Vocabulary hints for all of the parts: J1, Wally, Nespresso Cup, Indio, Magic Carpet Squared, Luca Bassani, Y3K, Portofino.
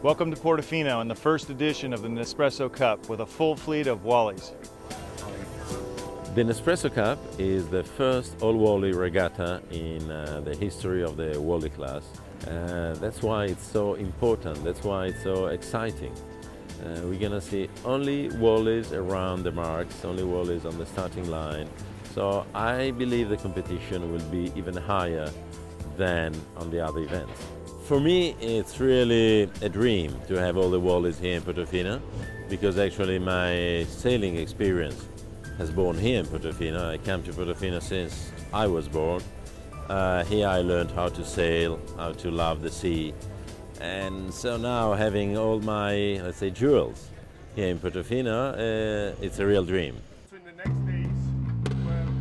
Welcome to Portofino and the first edition of the Nespresso Cup with a full fleet of Wallys. The Nespresso Cup is the first all-Wally regatta in the history of the Wally class. That's why it's so important, that's why it's so exciting. We're going to see only Wallys around the marks, only Wallys on the starting line. So I believe the competition will be even higher than on the other events. For me, it's really a dream to have all the Wallys here in Portofino, because actually my sailing experience has born here in Portofino. I came to Portofino since I was born. Here I learned how to sail, how to love the sea. And so now, having all my, let's say, jewels here in Portofino, it's a real dream. So in the next days, we have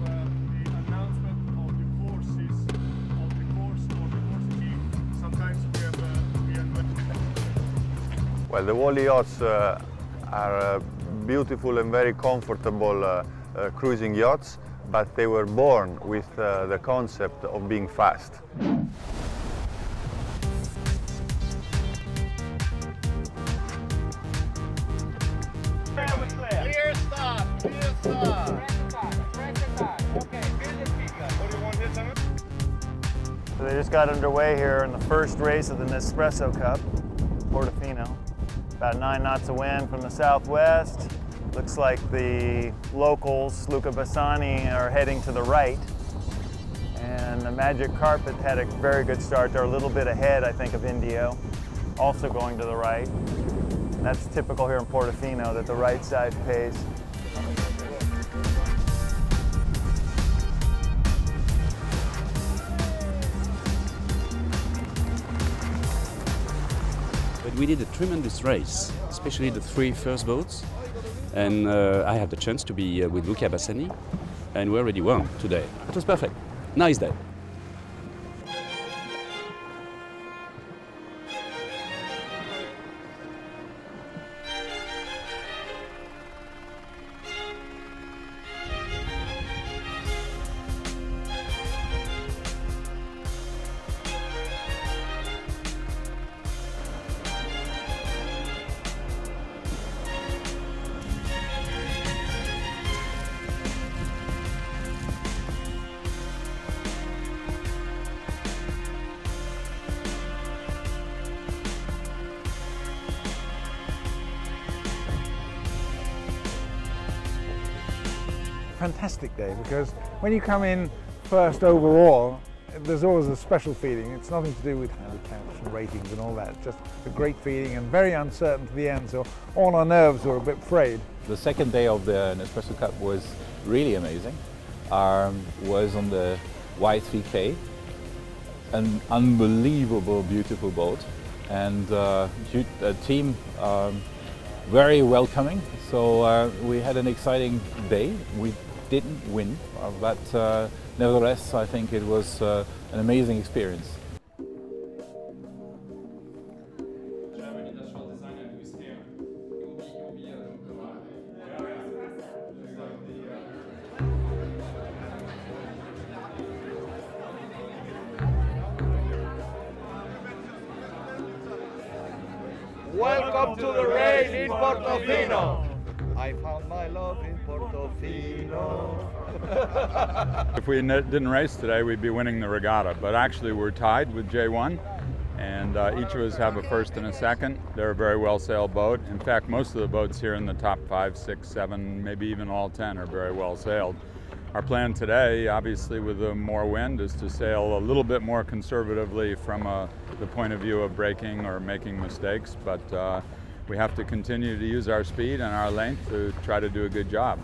the announcement of the courses, of the course or the course team. Sometimes we have... Well, the Wally yachts are beautiful and very comfortable cruising yachts, but they were born with the concept of being fast. Clear stop! Clear stop! Press the car! Okay, here's the kicker. What do you want to hit? So they just got underway here in the first race of the Nespresso Cup, Portofino. About 9 knots of wind from the southwest. Looks like the locals, Luca Bassani, are heading to the right. And the Magic Carpet had a very good start. They're a little bit ahead, I think, of Indio, also going to the right. And that's typical here in Portofino, that the right side pays. But we did a tremendous race, especially the 3 first boats. And I had the chance to be with Luca Bassani, and we already won today. It was perfect. Nice day. Fantastic day, because when you come in first overall, there's always a special feeling. It's nothing to do with handicaps and ratings and all that. It's just a great feeling and very uncertain to the end, so all our nerves were a bit frayed. The second day of the Nespresso Cup was really amazing. Was on the Y3K, an unbelievable, beautiful boat, and a team very welcoming. So we had an exciting day. We didn't win, but nevertheless, I think it was an amazing experience. Welcome to the race in Portofino! I found my love in Portofino. If we didn't race today, we'd be winning the regatta, but actually we're tied with J1, and each of us have a first and a second. They're a very well-sailed boat. In fact, most of the boats here in the top 5, 6, 7, maybe even all 10 are very well-sailed. Our plan today, obviously with more wind, is to sail a little bit more conservatively from the point of view of braking or making mistakes, but we have to continue to use our speed and our length to try to do a good job.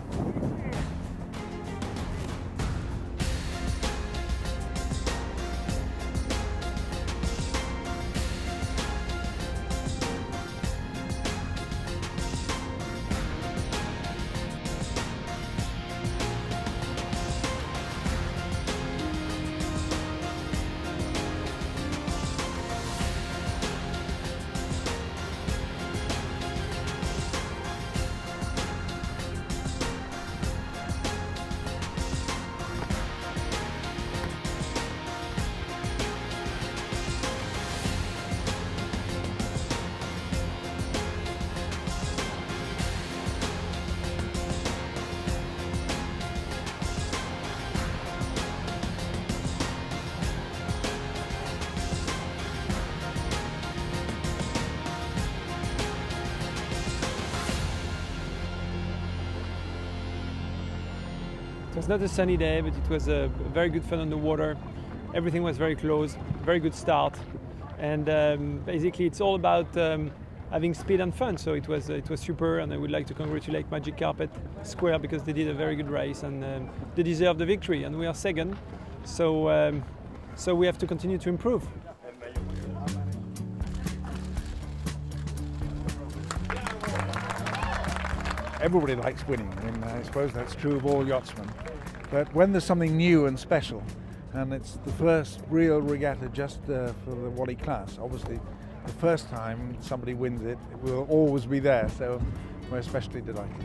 It was not a sunny day, but it was a very good fun on the water. Everything was very close, very good start. And basically it's all about having speed and fun. So it was super, and I would like to congratulate Magic Carpet Squared because they did a very good race, and they deserve the victory, and we are second. So, so we have to continue to improve. Everybody likes winning, and I suppose that's true of all yachtsmen. But when there's something new and special, and it's the first real regatta just for the Wally class, obviously the first time somebody wins it, it will always be there, so we're especially delighted.